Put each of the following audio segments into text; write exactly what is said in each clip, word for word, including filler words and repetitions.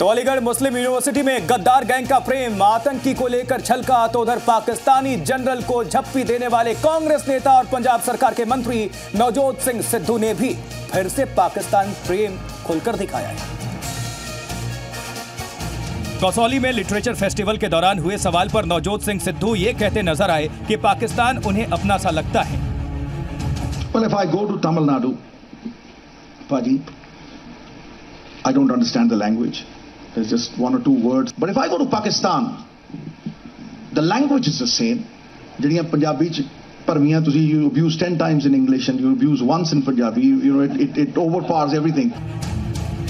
तो अलीगढ़ मुस्लिम यूनिवर्सिटी में गद्दार गैंग का प्रेम आतंकी को लेकर छलका, तो उधर पाकिस्तानी जनरल को झप्पी देने वाले कांग्रेस नेता और पंजाब सरकार के मंत्री नवजोत सिंह सिद्धू ने भी फिर से पाकिस्तान प्रेम खुलकर दिखाया है। कसौली में लिटरेचर फेस्टिवल के दौरान हुए सवाल पर नवजोत सिंह सिद्धू ये कहते नजर आए कि पाकिस्तान उन्हें अपना सा लगता है। Well, if I go to Tamil Nadu, Paji, I don't understand the language. There's just one or two words. But if I go to Pakistan, the language is the same. Jadiyan Punjabi ch parmiyan tusi you abuse ten times in English and you abuse once in Punjabi. You, you know it, it it overpowers everything.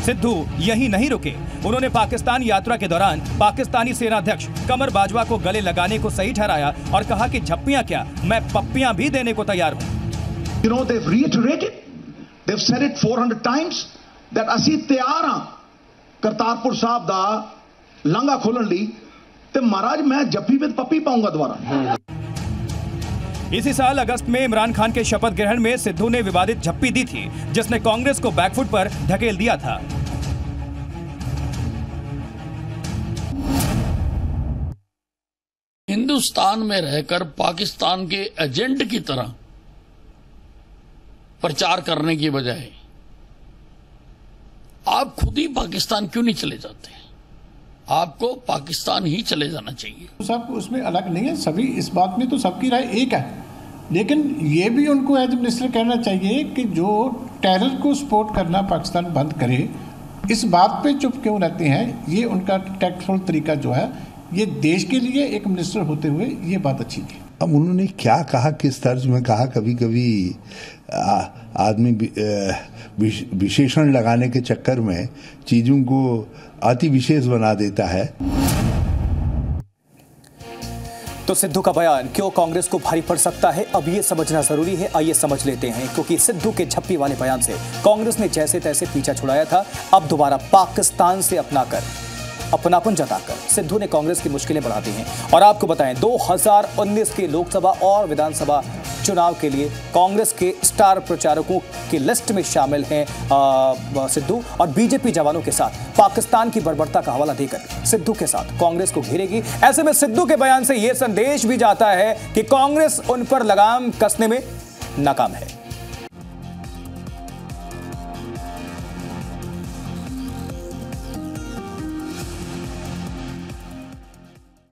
Sidhu यही नहीं रुके, उन्होंने पाकिस्तान यात्रा के दौरान पाकिस्तानी सेनाध्यक्ष कमर बाजवा को गले लगाने को सही ठहराया और कहा कि झप्पियां क्या, मैं पप्पियां भी देने को तैयार हूं। You know, they've reiterated, they've said it four hundred times that ਅਸੀਂ ਤਿਆਰ ਹਾਂ ਕਰਤਾਰਪੁਰ ਸਾਹਿਬ ਦਾ ਲਾਂਘਾ ਖੋਲਣ ਲਈ, ਤੇ ਮਹਾਰਾਜ ਮੈਂ ਜੱਫੀ ਵਿੱਚ ਪੱਪੀ ਪਾਉਂਗਾ ਦੁਬਾਰਾ। इसी साल अगस्त में इमरान खान के शपथ ग्रहण में सिद्धू ने विवादित झप्पी दी थी, जिसने कांग्रेस को बैकफुट पर धकेल दिया था। हिंदुस्तान में रहकर पाकिस्तान के एजेंट की तरह प्रचार करने की बजाय आप खुद ही पाकिस्तान क्यों नहीं चले जाते? आपको पाकिस्तान ही चले जाना चाहिए। सब उसमें अलग नहीं है, सभी इस बात में तो सबकी राय एक है, लेकिन ये भी उनको एज मिनिस्टर कहना चाहिए कि जो टेरर को सपोर्ट करना पाकिस्तान बंद करे। इस बात पे चुप क्यों रहते हैं? ये उनका टैक्टफुल तरीका जो है, ये देश के लिए एक मिनिस्टर होते हुए ये बात अच्छी थी। अब उन्होंने क्या कहा, किस तर्ज में कहा, कभी कभी आदमी विशेषण लगाने के चक्कर में चीजों को अति विशेष बना देता है। तो सिद्धू का बयान क्यों कांग्रेस को भारी पड़ सकता है, अब ये समझना जरूरी है। आइए समझ लेते हैं, क्योंकि सिद्धू के झप्पी वाले बयान से कांग्रेस ने जैसे तैसे पीछा छुड़ाया था, अब दोबारा पाकिस्तान से अपनाकर अपनापन जताकर सिद्धू ने कांग्रेस की मुश्किलें बढ़ा दी हैं। और आपको बताएं दो हज़ार उन्नीस के लोकसभा और विधानसभा चुनाव के लिए कांग्रेस के स्टार प्रचारकों की लिस्ट में शामिल हैं सिद्धू, और बीजेपी जवानों के साथ पाकिस्तान की बर्बरता का हवाला देकर सिद्धू के साथ कांग्रेस को घेरेगी। ऐसे में सिद्धू के बयान से यह संदेश भी जाता है कि कांग्रेस उन पर लगाम कसने में नाकाम है।